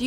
Do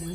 Blue